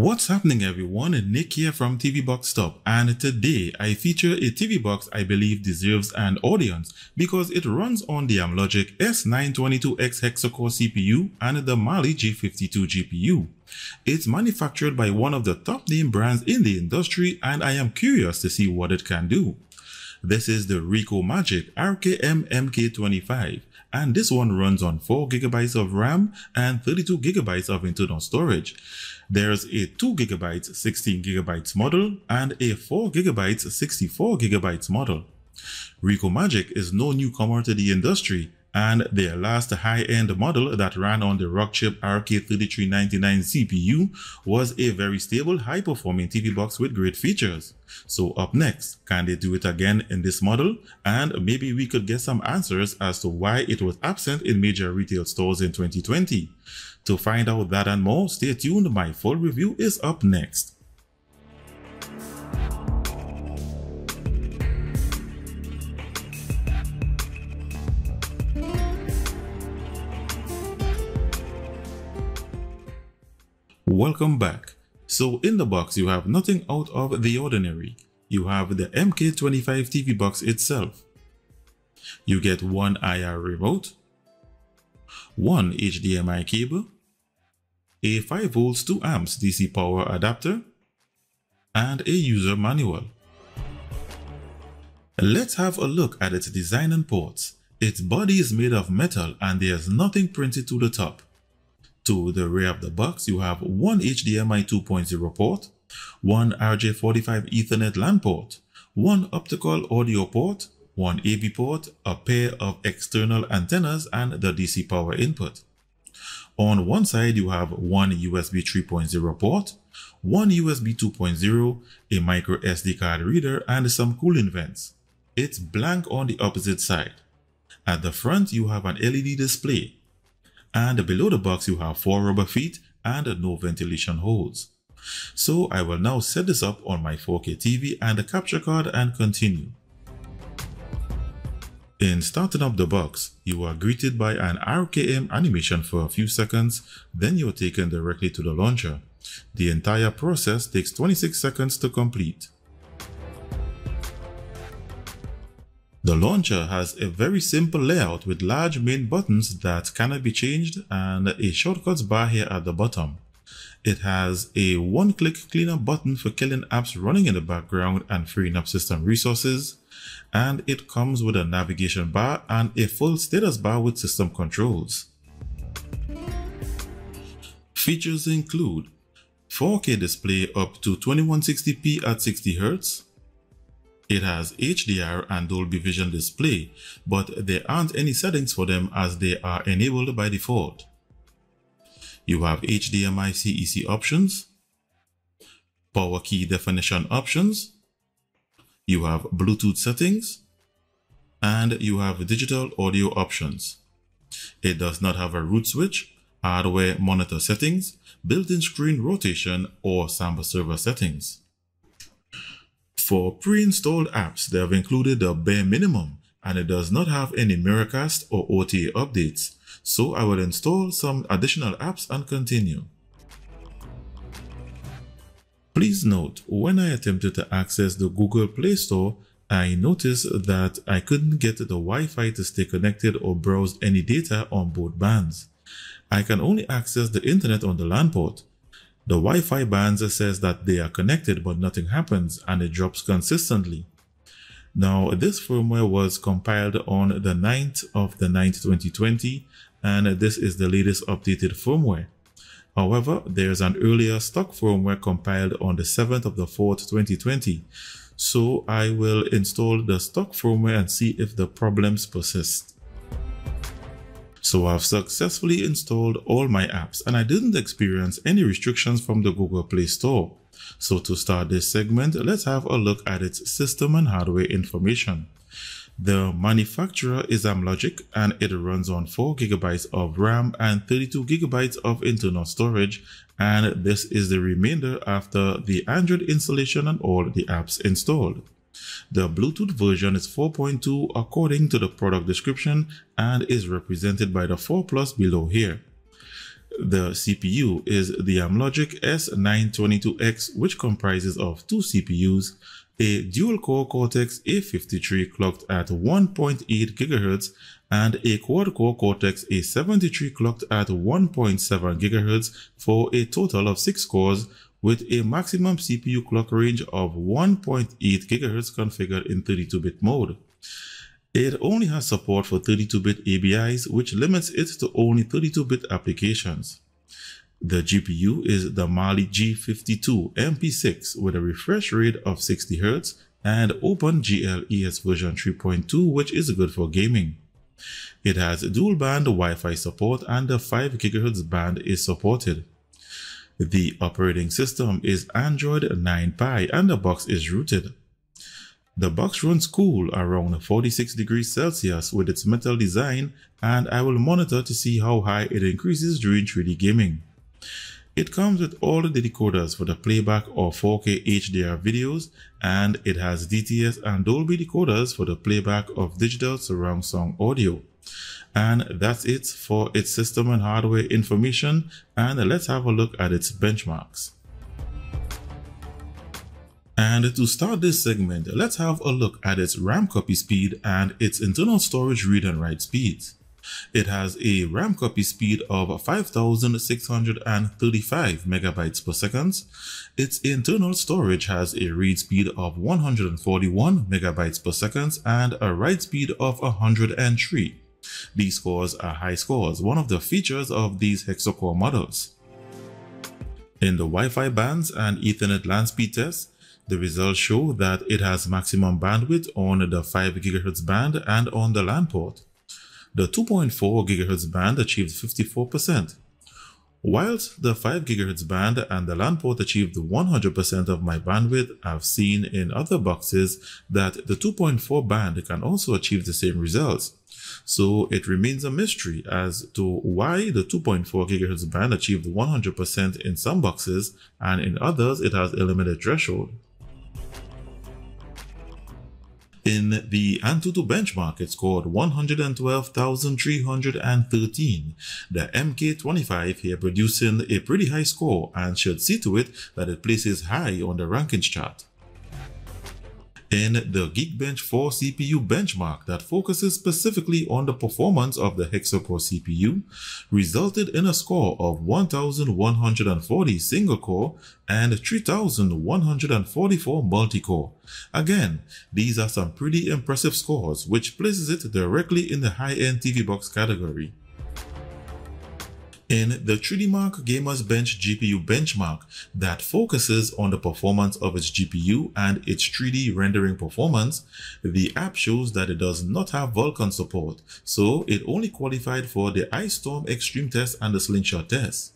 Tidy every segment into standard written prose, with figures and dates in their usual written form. What's happening everyone, Nick here from TV Box Stop, and today I feature a TV box I believe deserves an audience because it runs on the Amlogic S922X hexacore CPU and the Mali G52 GPU. It's manufactured by one of the top name brands in the industry and I am curious to see what it can do. This is the Rikomagic RKM MK25 and this one runs on 4GB of RAM and 32GB of internal storage. There's a 2GB 16GB model and a 4GB 64GB model. Rikomagic is no newcomer to the industry and their last high-end model that ran on the Rockchip RK3399 CPU was a very stable, high-performing TV box with great features. So up next, can they do it again in this model? And maybe we could get some answers as to why it was absent in major retail stores in 2020. To find out that and more, stay tuned, my full review is up next. Welcome back. So in the box you have nothing out of the ordinary. You have the MK25 TV box itself. You get one IR remote, one HDMI cable, a 5V 2 amps DC power adapter, and a user manual. Let's have a look at its design and ports. Its body is made of metal and there's nothing printed to the top. To the rear of the box, you have one HDMI 2.0 port, one RJ45 Ethernet LAN port, one optical audio port, one AV port, a pair of external antennas, and the DC power input. On one side, you have one USB 3.0 port, one USB 2.0, a micro SD card reader, and some cooling vents. It's blank on the opposite side. At the front, you have an LED display. And below the box you have 4 rubber feet and no ventilation holes. So I will now set this up on my 4K TV and a capture card and continue. In starting up the box, you are greeted by an RKM animation for a few seconds, then you are taken directly to the launcher. The entire process takes 26 seconds to complete. The launcher has a very simple layout with large main buttons that cannot be changed and a shortcuts bar here at the bottom. It has a one-click cleanup button for killing apps running in the background and freeing up system resources, and it comes with a navigation bar and a full status bar with system controls. Features include 4K display up to 2160p at 60Hz, it has HDR and Dolby Vision display, but there aren't any settings for them as they are enabled by default. You have HDMI CEC options, power key definition options, you have Bluetooth settings, and you have digital audio options. It does not have a root switch, hardware monitor settings, built-in screen rotation, or Samba server settings. For pre-installed apps, they have included the bare minimum and it does not have any Miracast or OTA updates, so I will install some additional apps and continue. Please note, when I attempted to access the Google Play Store, I noticed that I couldn't get the Wi-Fi to stay connected or browse any data on both bands. I can only access the internet on the LAN port. The Wi-Fi bands says that they are connected but nothing happens and it drops consistently. Now this firmware was compiled on the 9/9/2020 and this is the latest updated firmware. However, there's an earlier stock firmware compiled on the 7/4/2020. So I will install the stock firmware and see if the problems persist. So I've successfully installed all my apps and I didn't experience any restrictions from the Google Play Store. So to start this segment, let's have a look at its system and hardware information. The manufacturer is Amlogic and it runs on 4GB of RAM and 32GB of internal storage, and this is the remainder after the Android installation and all the apps installed. The Bluetooth version is 4.2 according to the product description and is represented by the 4+ below here. The CPU is the Amlogic S922X, which comprises of two CPUs, a dual-core Cortex A53 clocked at 1.8 GHz and a quad-core Cortex A73 clocked at 1.7 GHz for a total of 6 cores with a maximum CPU clock range of 1.8 GHz configured in 32-bit mode. It only has support for 32-bit ABIs, which limits it to only 32-bit applications. The GPU is the Mali G52 MP6 with a refresh rate of 60Hz and OpenGL ES version 3.2, which is good for gaming. It has dual-band Wi-Fi support and the 5GHz band is supported. The operating system is Android 9 Pie and the box is rooted. The box runs cool around 46 degrees Celsius with its metal design, and I will monitor to see how high it increases during 3D gaming. It comes with all the decoders for the playback of 4K HDR videos, and it has DTS and Dolby decoders for the playback of digital surround sound audio. And that's it for its system and hardware information, and let's have a look at its benchmarks. And to start this segment, let's have a look at its RAM copy speed and its internal storage read and write speeds. It has a RAM copy speed of 5,635 megabytes per second. Its internal storage has a read speed of 141 megabytes per second and a write speed of 103. These scores are high scores, one of the features of these hexa-core models. In the Wi-Fi bands and Ethernet LAN speed tests, the results show that it has maximum bandwidth on the 5GHz band and on the LAN port. The 2.4 GHz band achieved 54%, whilst the 5 GHz band and the LAN port achieved 100% of my bandwidth. I've seen in other boxes that the 2.4 band can also achieve the same results, so it remains a mystery as to why the 2.4 GHz band achieved 100% in some boxes and in others it has a limited threshold. In the AnTuTu benchmark, it scored 112,313. The MK25 here producing a pretty high score, and should see to it that it places high on the rankings chart. In the Geekbench 4 CPU benchmark that focuses specifically on the performance of the hexa-core CPU, resulted in a score of 1,140 single-core and 3,144 multi-core. Again, these are some pretty impressive scores, which places it directly in the high-end TV box category. In the 3DMark Gamers Bench GPU benchmark that focuses on the performance of its GPU and its 3D rendering performance, the app shows that it does not have Vulkan support, so it only qualified for the Ice Storm Extreme test and the Slingshot test.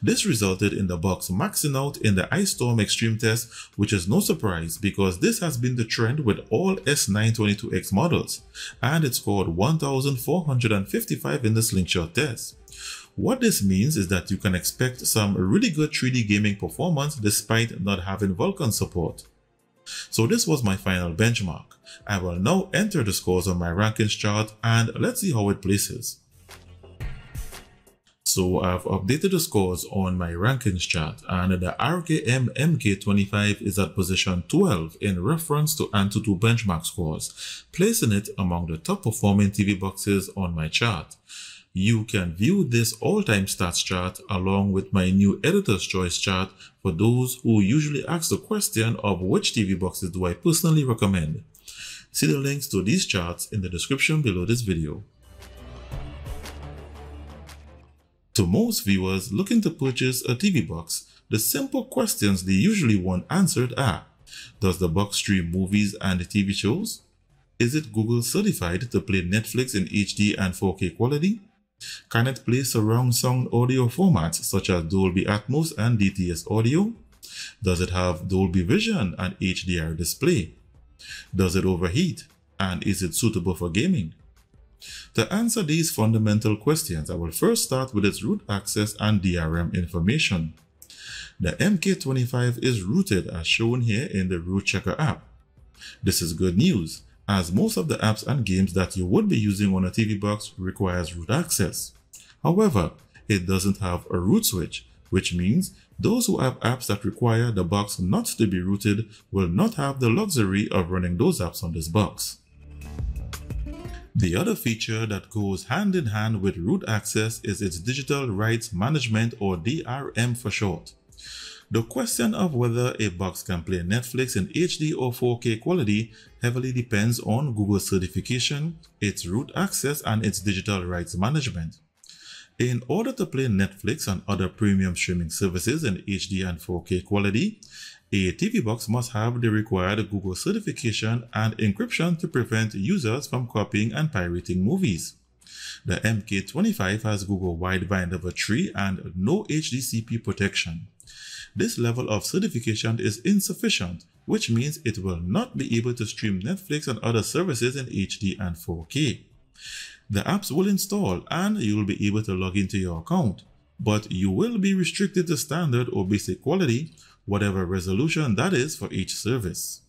This resulted in the box maxing out in the Ice Storm Extreme test, which is no surprise because this has been the trend with all S922X models, and it scored 1,455 in the Slingshot test. What this means is that you can expect some really good 3D gaming performance despite not having Vulkan support. So this was my final benchmark. I will now enter the scores on my rankings chart and let's see how it places. So I've updated the scores on my rankings chart, and the RKM MK25 is at position 12 in reference to AnTuTu benchmark scores, placing it among the top performing TV boxes on my chart. You can view this all-time stats chart along with my new editor's choice chart for those who usually ask the question of which TV boxes do I personally recommend. See the links to these charts in the description below this video. To most viewers looking to purchase a TV box, the simple questions they usually want answered are: does the box stream movies and TV shows? Is it Google certified to play Netflix in HD and 4K quality? Can it play surround sound audio formats such as Dolby Atmos and DTS audio? Does it have Dolby Vision and HDR display? Does it overheat? And is it suitable for gaming? To answer these fundamental questions, I will first start with its root access and DRM information. The MK25 is rooted as shown here in the Root Checker app. This is good news, as most of the apps and games that you would be using on a TV box requires root access. However, it doesn't have a root switch, which means those who have apps that require the box not to be rooted will not have the luxury of running those apps on this box. The other feature that goes hand in hand with root access is its digital rights management, or DRM for short. The question of whether a box can play Netflix in HD or 4K quality heavily depends on Google's certification, its root access, and its digital rights management. In order to play Netflix and other premium streaming services in HD and 4K quality, a TV box must have the required Google certification and encryption to prevent users from copying and pirating movies. The MK25 has Google Widevine L3 and no HDCP protection. This level of certification is insufficient, which means it will not be able to stream Netflix and other services in HD and 4K. The apps will install and you will be able to log into your account, but you will be restricted to standard or basic quality, whatever resolution that is for each service.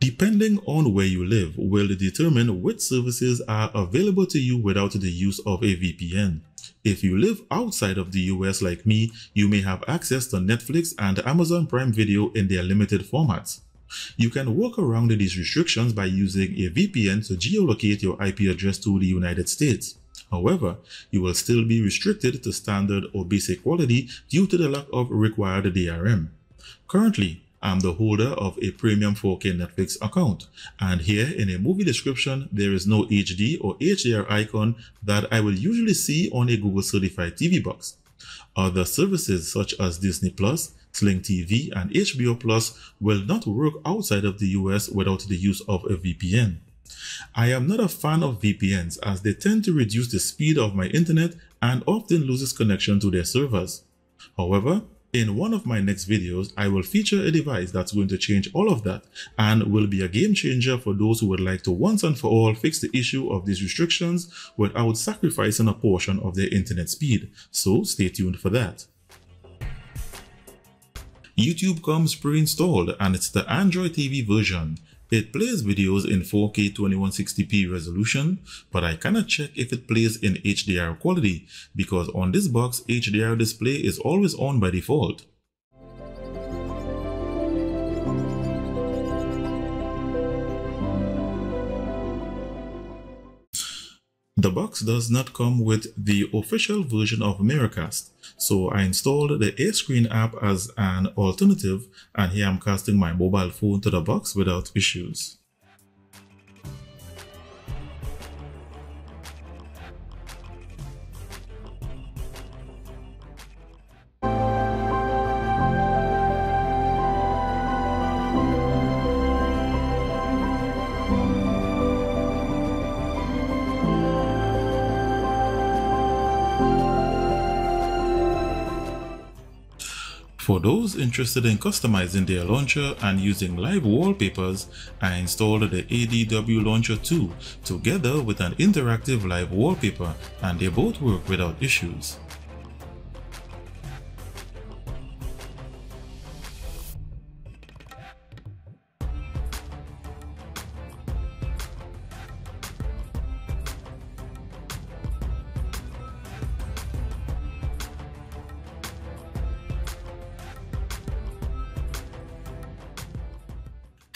Depending on where you live will determine which services are available to you without the use of a VPN. If you live outside of the US like me, you may have access to Netflix and Amazon Prime Video in their limited formats. You can work around these restrictions by using a VPN to geolocate your IP address to the United States. However, you will still be restricted to standard or basic quality due to the lack of required DRM. Currently, I'm the holder of a premium 4K Netflix account, and here in a movie description there is no HD or HDR icon that I will usually see on a Google certified TV box. Other services such as Disney+, Sling TV, and HBO+ will not work outside of the US without the use of a VPN. I am not a fan of VPNs as they tend to reduce the speed of my internet and often loses connection to their servers. However, in one of my next videos, I will feature a device that's going to change all of that and will be a game changer for those who would like to once and for all fix the issue of these restrictions without sacrificing a portion of their internet speed, so stay tuned for that. YouTube comes pre-installed and it's the Android TV version. It plays videos in 4K 2160p resolution, but I cannot check if it plays in HDR quality because on this box HDR display is always on by default. The box does not come with the official version of Miracast, so I installed the A-Screen app as an alternative, and here I'm casting my mobile phone to the box without issues. For those interested in customizing their launcher and using live wallpapers, I installed the ADW Launcher 2 together with an interactive live wallpaper, and they both work without issues.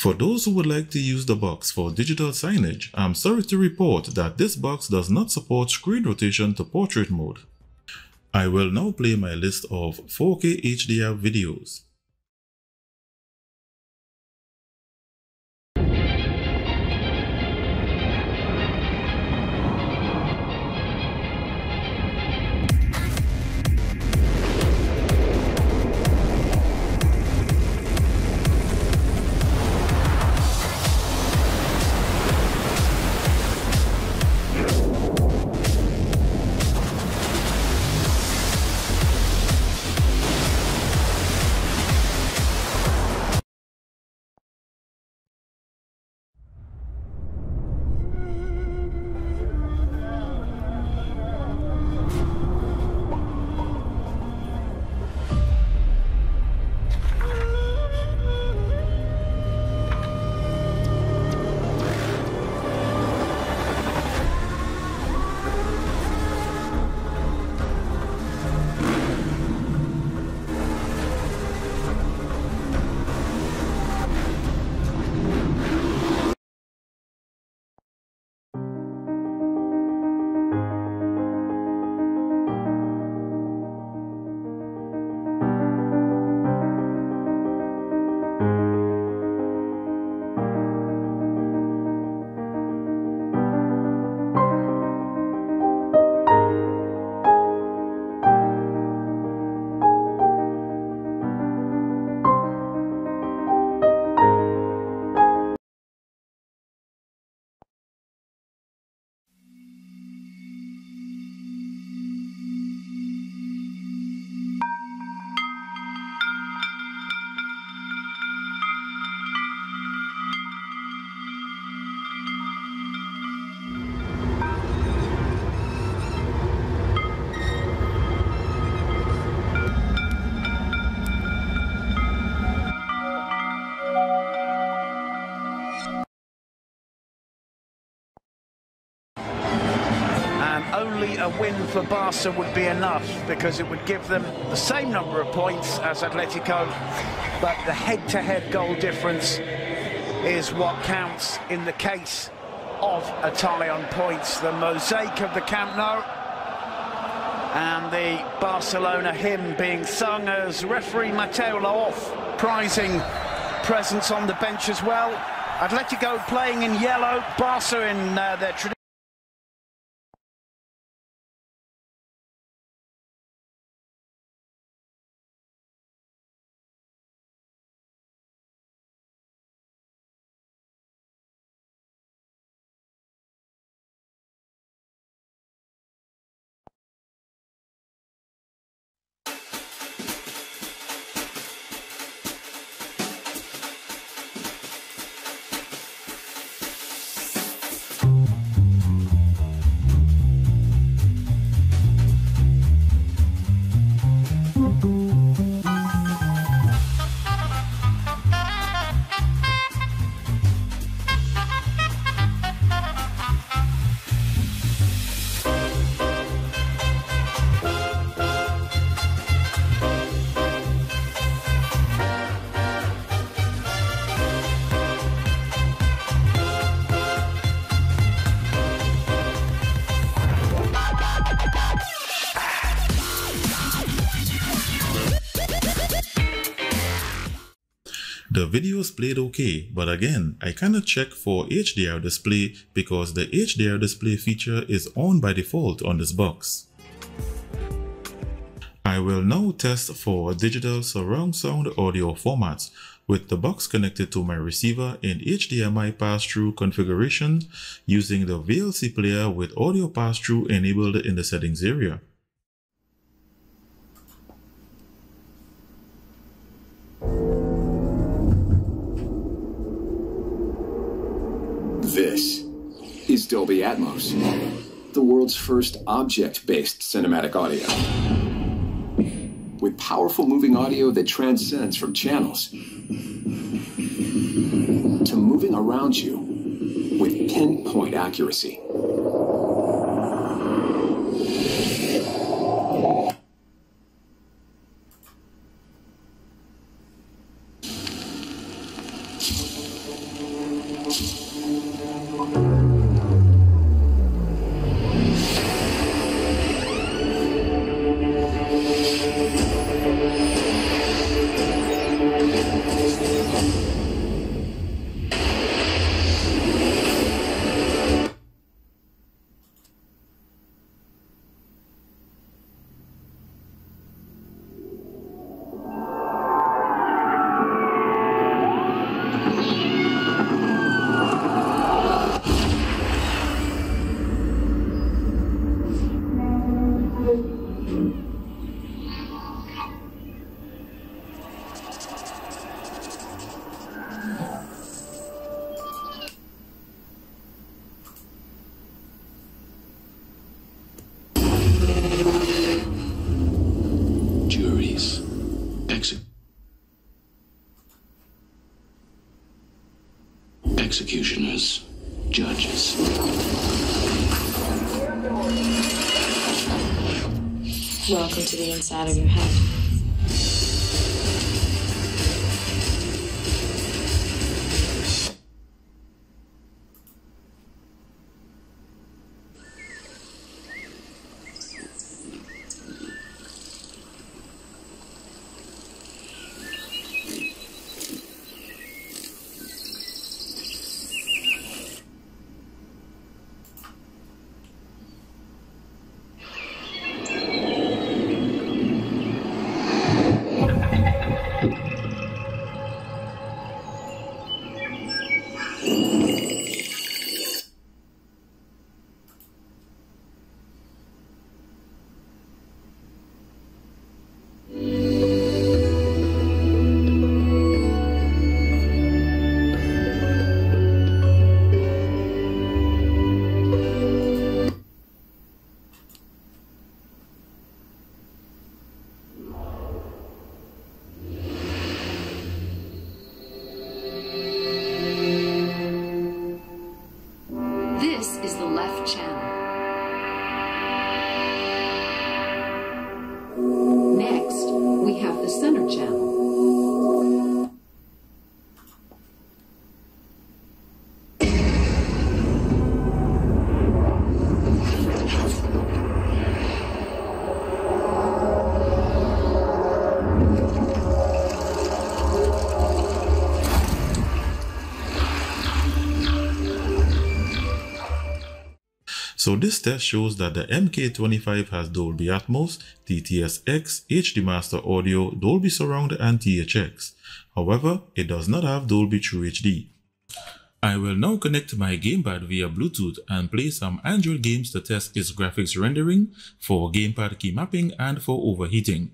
For those who would like to use the box for digital signage, I'm sorry to report that this box does not support screen rotation to portrait mode. I will now play my list of 4K HDR videos. a win for Barca would be enough, because it would give them the same number of points as Atletico, but the head-to-head goal difference is what counts in the case of Italia on points. The mosaic of the Camp Nou and the Barcelona hymn being sung as referee Mateo Laoz prizing presence on the bench as well. Atletico playing in yellow, Barca in their tradition. The videos played okay, but again, I cannot check for HDR display because the HDR display feature is on by default on this box. I will now test for digital surround sound audio formats with the box connected to my receiver in HDMI pass-through configuration using the VLC player with audio pass-through enabled in the settings area. This is Dolby Atmos, the world's first object-based cinematic audio. With powerful moving audio that transcends from channels to moving around you with pinpoint accuracy. Executioners, judges. Welcome to the inside of your head. So this test shows that the MK25 has Dolby Atmos, DTS:X, HD Master Audio, Dolby Surround and THX. However, it does not have Dolby True HD. I will now connect my gamepad via Bluetooth and play some Android games to test its graphics rendering, for gamepad key mapping and for overheating.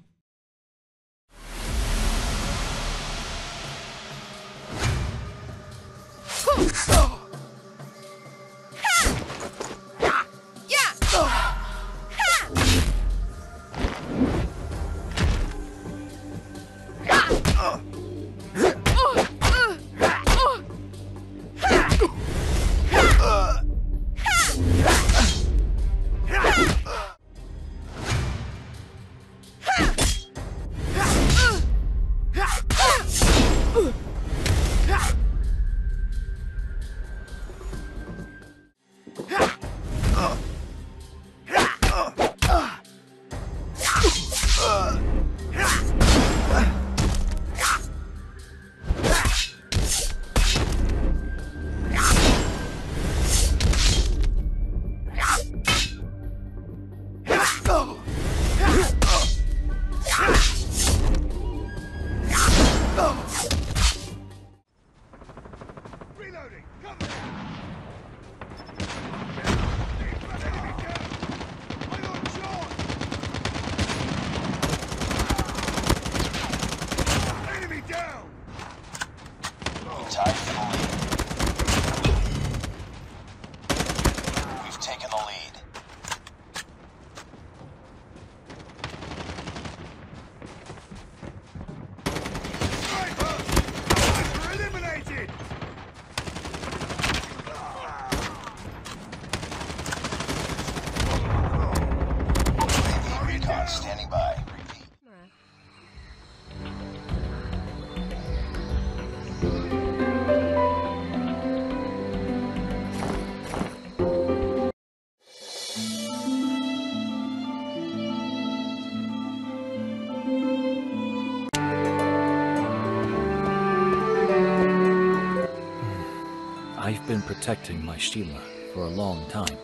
I've been protecting my Sheila for a long time.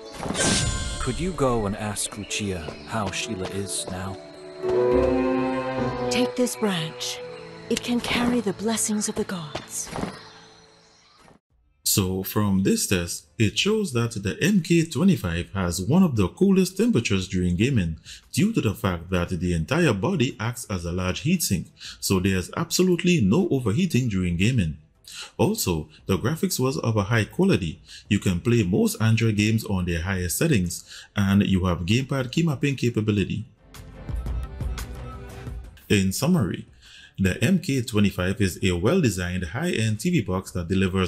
Could you go and ask Lucia how Sheila is now? Take this branch. It can carry the blessings of the gods. So from this test, it shows that the MK25 has one of the coolest temperatures during gaming due to the fact that the entire body acts as a large heatsink, so there's absolutely no overheating during gaming. Also, the graphics was of a high quality. You can play most Android games on their highest settings, and you have gamepad key mapping capability. In summary, the MK25 is a well-designed high-end TV box that delivers